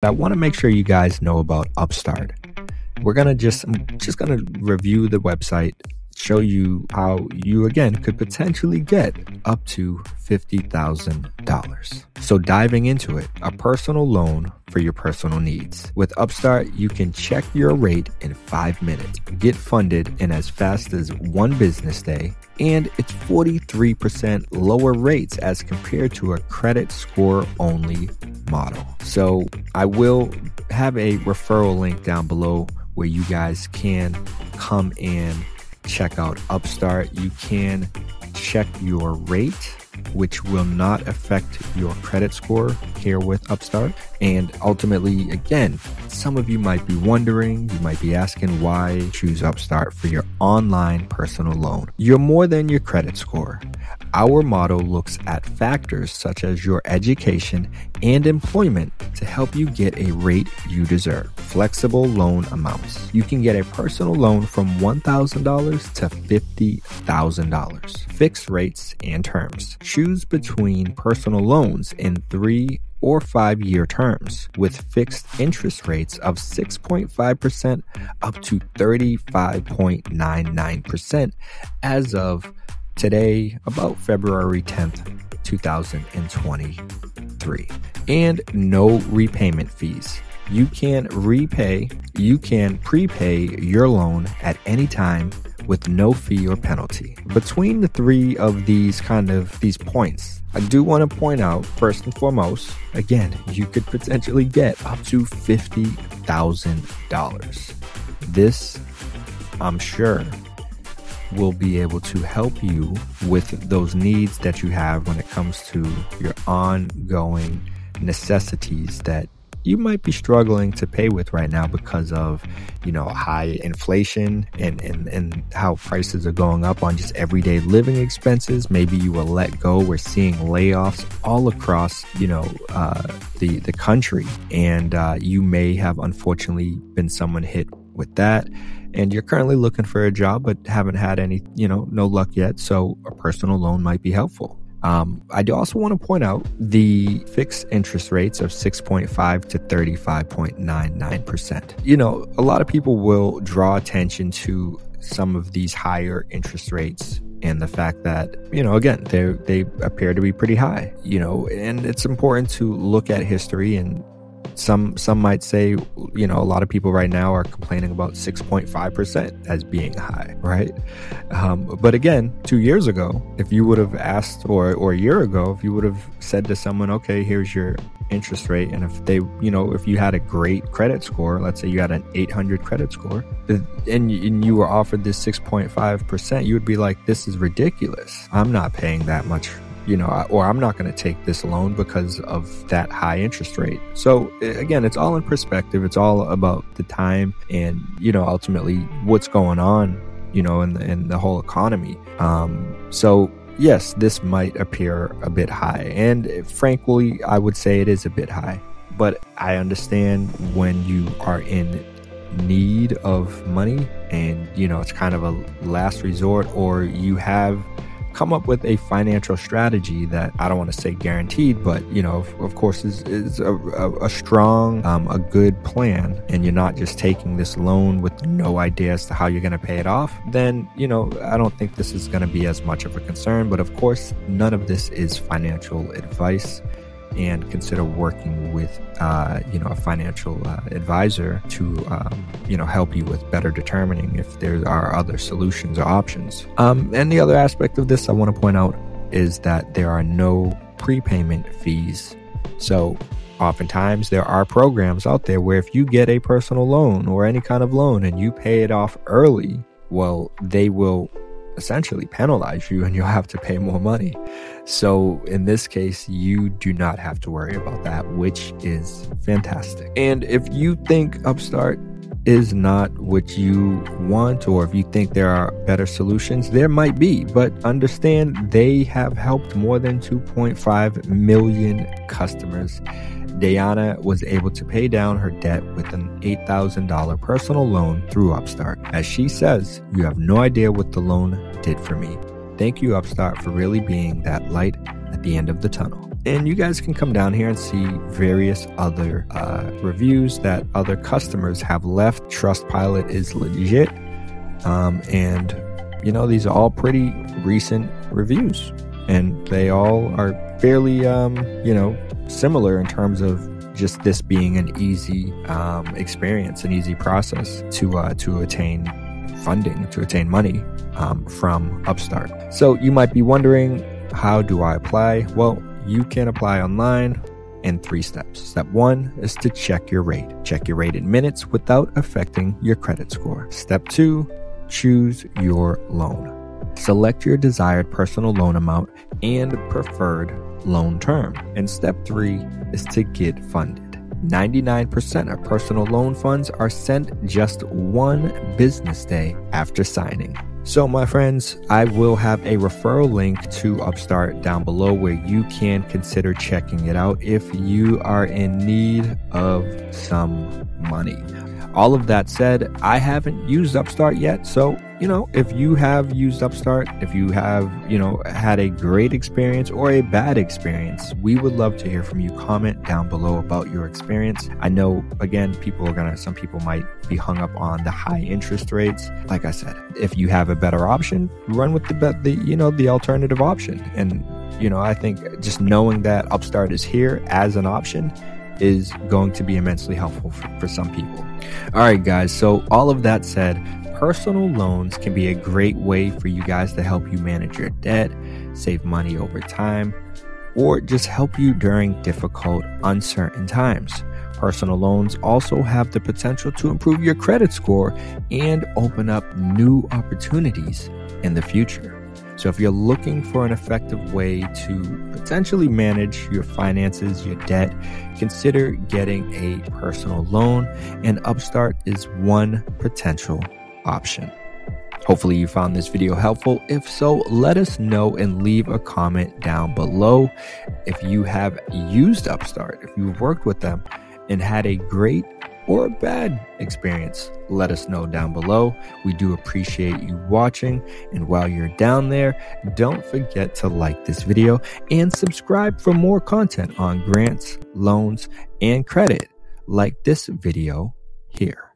I want to make sure you guys know about Upstart. We're going to I'm just going to review the website, show you how you again could potentially get up to $50,000. So diving into it, a personal loan for your personal needs. With Upstart, you can check your rate in 5 minutes, get funded in as fast as one business day, and it's 43% lower rates as compared to a credit score only model. So I will have a referral link down below where you guys can come and check out Upstart. You can check your rate, which will not affect your credit score here with Upstart. And ultimately, again, some of you might be wondering, you might be asking why choose Upstart for your online personal loan. You're more than your credit score. Our model looks at factors such as your education and employment to help you get a rate you deserve. Flexible loan amounts. You can get a personal loan from $1,000 to $50,000. Fixed rates and terms. Choose between personal loans in 3 or 5 year terms with fixed interest rates of 6.5% up to 35.99% as of today, about February 10th, 2023. And no repayment fees. You can prepay your loan at any time with no fee or penalty. Between the three of these points, I do want to point out first and foremost, again, you could potentially get up to $50,000. This, I'm sure, will be able to help you with those needs that you have when it comes to your ongoing necessities that you might be struggling to pay with right now because of, you know, high inflation and how prices are going up on just everyday living expenses. Maybe you were let go. We're seeing layoffs all across, the country. And you may have unfortunately been someone hit with that, and you're currently looking for a job but haven't had any, no luck yet. So a personal loan might be helpful. I do also want to point out the fixed interest rates of 6.5 to 35.99%. A lot of people will draw attention to some of these higher interest rates and the fact that, again, they appear to be pretty high, and it's important to look at history. And Some might say, a lot of people right now are complaining about 6.5% as being high, right? But again, 2 years ago, if you would have asked, or a year ago, if you would have said to someone, okay, here's your interest rate. And if they, if you had a great credit score, let's say you had an 800 credit score, and you were offered this 6.5%, you would be like, this is ridiculous. I'm not paying that much, or I'm not going to take this loan because of that high interest rate. So again, it's all in perspective. It's all about the time and, ultimately what's going on, in the whole economy. So yes, this might appear a bit high. And frankly, I would say it is a bit high, but I understand when you are in need of money and, it's kind of a last resort, or you have come up with a financial strategy that I don't want to say guaranteed, but of course is a strong, a good plan, and you're not just taking this loan with no idea as to how you're going to pay it off, then, I don't think this is going to be as much of a concern. But of course, none of this is financial advice, and consider working with, a financial advisor to, help you with better determining if there are other solutions or options. And the other aspect of this I want to point out is that there are no prepayment fees. So oftentimes there are programs out there where if you get a personal loan or any kind of loan and you pay it off early, well, they will essentially penalize you and you'll have to pay more money. So in this case, you do not have to worry about that, which is fantastic. And if you think Upstart is not what you want, or if you think there are better solutions, there might be, but understand they have helped more than 2.5 million customers. Diana was able to pay down her debt with an $8,000 personal loan through Upstart. As she says, you have no idea what the loan did for me. Thank you, Upstart, for really being that light at the end of the tunnel. And you guys can come down here and see various other reviews that other customers have left. Trustpilot is legit. And, you know, these are all pretty recent reviews. And they all are fairly, you know, similar in terms of just this being an easy experience, an easy process to attain funding, to attain money from Upstart. So you might be wondering, how do I apply? Well, you can apply online in 3 steps. Step 1 is to check your rate. Check your rate in minutes without affecting your credit score. Step 2, choose your loan. Select your desired personal loan amount and preferred loan term. And step 3 is to get funded. 99% of personal loan funds are sent just 1 business day after signing. So my friends, I will have a referral link to Upstart down below where you can consider checking it out if you are in need of some money. All of that said, I haven't used Upstart yet. So, you know, if you have used Upstart, if you have, you know, had a great experience or a bad experience, we would love to hear from you. Comment down below about your experience. I know, again, some people might be hung up on the high interest rates. Like I said, if you have a better option, run with the alternative option. And, you know, I think just knowing that Upstart is here as an option is going to be immensely helpful for some people. All right, guys. So all of that said, personal loans can be a great way for you guys to help you manage your debt, save money over time, or just help you during difficult, uncertain times. Personal loans also have the potential to improve your credit score and open up new opportunities in the future. So if you're looking for an effective way to potentially manage your finances, your debt, consider getting a personal loan, and Upstart is one potential option. Hopefully you found this video helpful. If so, let us know and leave a comment down below. If you have used Upstart, if you've worked with them and had a great or a bad experience, let us know down below. We do appreciate you watching. And while you're down there, don't forget to like this video and subscribe for more content on grants, loans, and credit like this video here.